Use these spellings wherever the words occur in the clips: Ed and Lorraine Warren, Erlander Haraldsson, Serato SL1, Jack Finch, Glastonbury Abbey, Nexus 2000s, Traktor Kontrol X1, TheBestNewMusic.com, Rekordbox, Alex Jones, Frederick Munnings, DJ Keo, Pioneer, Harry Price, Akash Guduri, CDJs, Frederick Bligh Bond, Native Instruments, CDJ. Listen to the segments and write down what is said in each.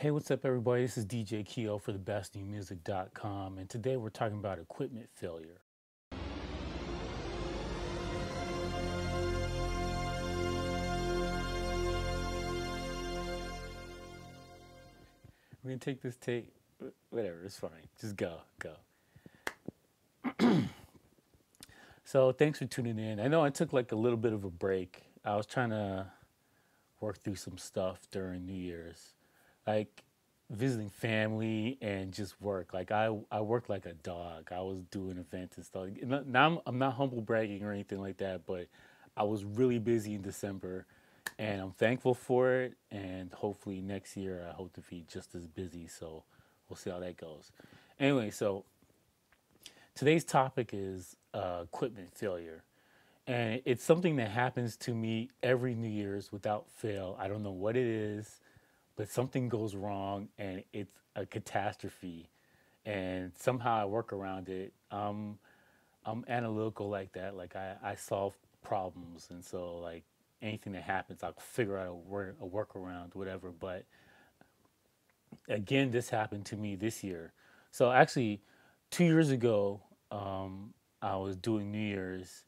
Hey, what's up everybody? This is DJ Keo for TheBestNewMusic.com, and today we're talking about equipment failure. We're gonna take this tape, whatever, it's fine. Just go. So thanks for tuning in. I know I took like a little bit of a break. I was trying to work through some stuff during New Year's. Like visiting family and just work. Like I worked like a dog. I was doing events and stuff. Now I'm not humble bragging or anything like that, but I was really busy in December, and I'm thankful for it. And hopefully next year I hope to be just as busy. So we'll see how that goes. Anyway, so today's topic is equipment failure. And it's something that happens to me every New Year's without fail. I don't know what it is, but something goes wrong and it's a catastrophe, and somehow I work around it. I'm analytical like that. Like I solve problems, and so like anything that happens, I'll figure out a workaround, whatever. But again, this happened to me this year. So actually, 2 years ago, I was doing New Year's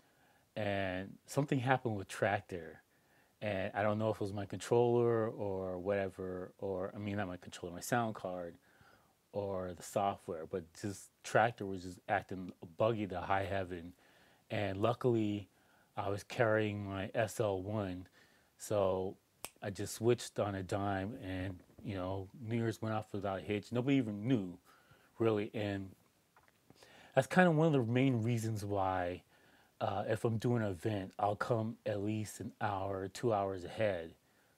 and something happened with Traktor. And I don't know if it was my controller or whatever, or I mean, not my controller, my sound card or the software, but just Traktor was just acting buggy to high heaven. And luckily I was carrying my SL1. So I just switched on a dime and, you know, New Year's went off without a hitch. Nobody even knew really. And that's kind of one of the main reasons why if I'm doing an event, I'll come at least an hour, 2 hours ahead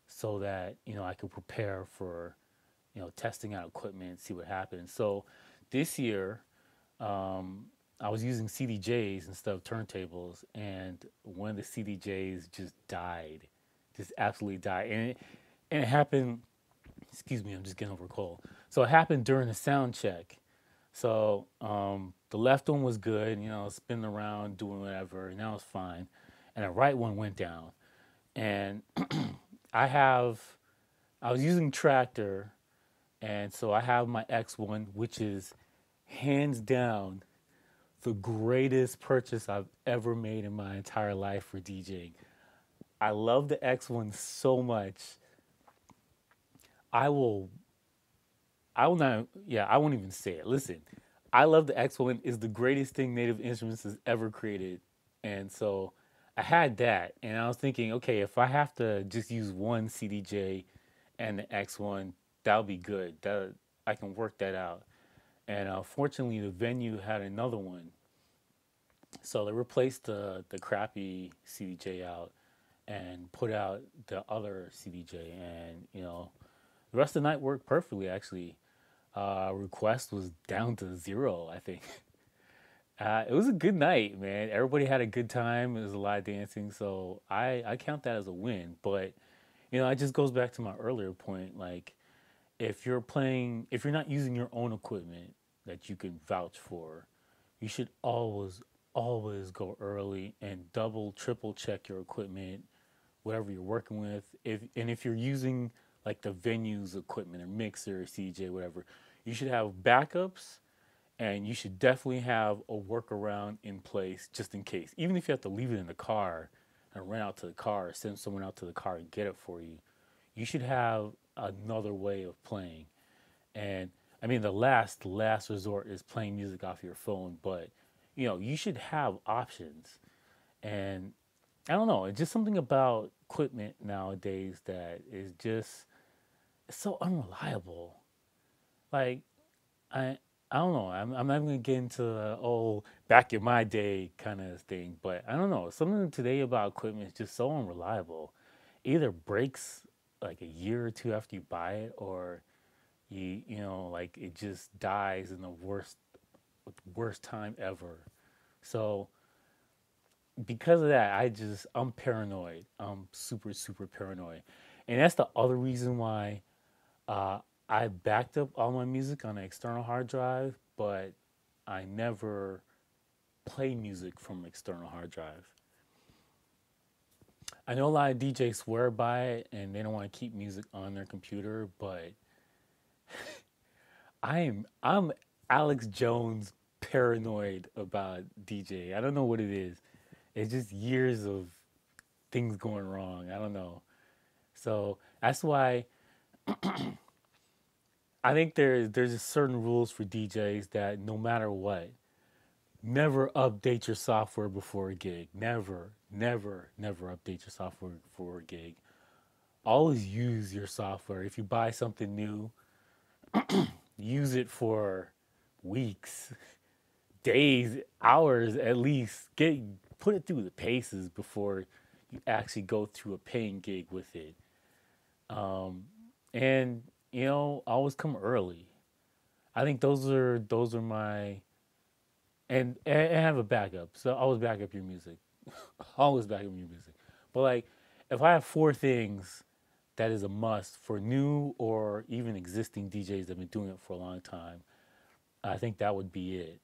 so that, you know, I can prepare for, you know, testing out equipment, see what happens. So this year, I was using CDJs and stuff, turntables, and one of the CDJs just died, just absolutely died. And it happened, excuse me, I'm just getting over a cold. So it happened during a sound check. So the left one was good, you know, spinning around, doing whatever, and that was fine. And the right one went down. And I was using Traktor, and so I have my X1, which is hands down the greatest purchase I've ever made in my entire life for DJing. I love the X1 so much. I won't even say it. Listen, I love the X1 is the greatest thing Native Instruments has ever created. And so I had that, and I was thinking, okay, if I have to just use one CDJ and the X1, that'll be good. That I can work that out. And fortunately, the venue had another one. So they replaced the crappy CDJ out and put out the other CDJ, and, you know, the rest of the night worked perfectly, actually. Request was down to 0, I think. It was a good night, man. Everybody had a good time. It was a lot of dancing, so I count that as a win. But, you know, it just goes back to my earlier point. Like, if you're not using your own equipment that you can vouch for, you should always, always go early and double, triple check your equipment, whatever you're working with. If you're using like the venue's equipment, or mixer, or CDJ, whatever, you should have backups, and you should definitely have a workaround in place just in case. Even if you have to leave it in the car and run out to the car, or send someone out to the car and get it for you, you should have another way of playing. And I mean, the last resort is playing music off your phone, but, you know, you should have options. And I don't know, it's just something about equipment nowadays that is just, it's so unreliable. Like, I don't know. I'm not going to get into the old back in my day kind of thing, but I don't know. Something today about equipment is just so unreliable. It either breaks like a year or two after you buy it, or you know, like it just dies in the worst time ever. So because of that, I'm paranoid. I'm super, super paranoid. And that's the other reason why I backed up all my music on an external hard drive, but I never play music from an external hard drive. I know a lot of DJs swear by it and they don't want to keep music on their computer, but I'm Alex Jones paranoid about DJ. I don't know what it is. It's just years of things going wrong. I don't know. So that's why I think there's certain rules for DJs that no matter what, never update your software before a gig. Never update your software before a gig. Always use your software. If you buy something new, use it for weeks, days, hours at least. Put it through the paces before you actually go through a paying gig with it. And you know, always come early. I think those are my, and have a backup. So always back up your music. Always back up your music. But like, if I have 4 things that is a must for new or even existing DJs that have been doing it for a long time, I think that would be it.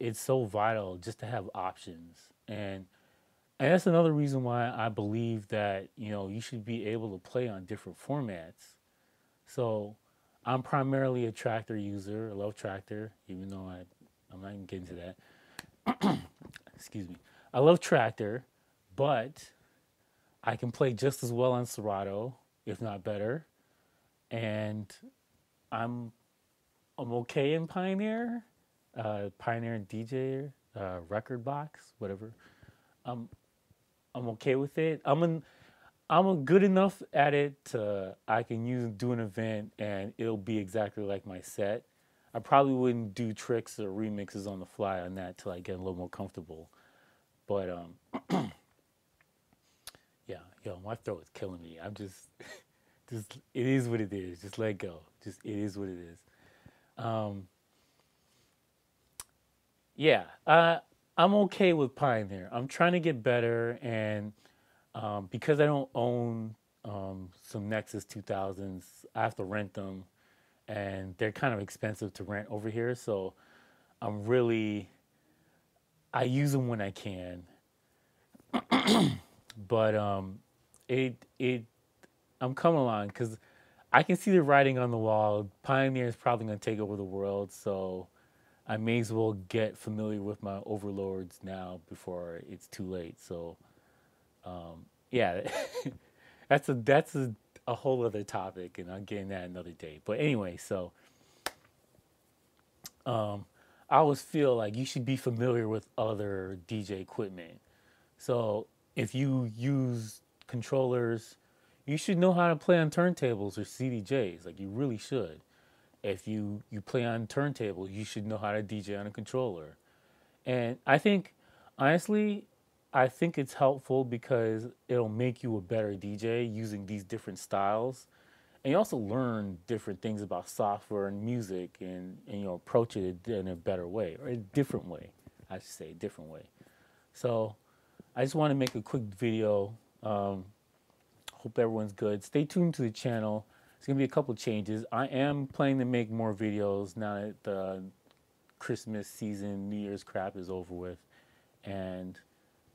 It's so vital just to have options. And that's another reason why I believe that, you know, you should be able to play on different formats. So I'm primarily a Traktor user. I love Traktor, even though I'm not even getting to that. Excuse me. I love Traktor, but I can play just as well on Serato, if not better. And I'm okay in Pioneer, Pioneer DJ, record box, whatever. I'm okay with it. I'm good enough at it to, I can do an event and it'll be exactly like my set. I probably wouldn't do tricks or remixes on the fly on that till I get a little more comfortable. But yeah, yo, my throat is killing me. I'm just it is what it is. Just let go. Just it is what it is. Yeah, I'm okay with Pioneer. I'm trying to get better, and because I don't own some Nexus 2000s, I have to rent them, and they're kind of expensive to rent over here. So I'm really, I use them when I can. But I'm coming along because I can see the writing on the wall. Pioneer is probably going to take over the world, so I may as well get familiar with my overlords now before it's too late. So, yeah, that's a whole other topic, and I'll get into that another day. But anyway, so I always feel like you should be familiar with other DJ equipment. So if you use controllers, you should know how to play on turntables or CDJs. Like, you really should. If you play on turntables, you should know how to DJ on a controller. And I think, honestly, I think it's helpful because it'll make you a better DJ using these different styles. And you also learn different things about software and music, and you approach it in a better way, or a different way, I should say, a different way. So I just want to make a quick video. Hope everyone's good. Stay tuned to the channel. It's gonna be a couple changes. I am planning to make more videos now that the Christmas season, New Year's crap is over with, and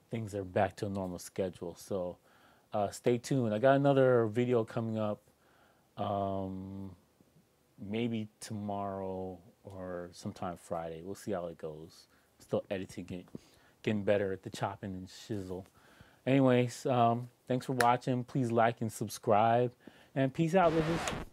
things are back to a normal schedule. So stay tuned. I got another video coming up, maybe tomorrow or sometime Friday. We'll see how it goes. Still editing it, getting better at the chopping and shizzle. Anyways, thanks for watching. Please like and subscribe. And peace out, bitches.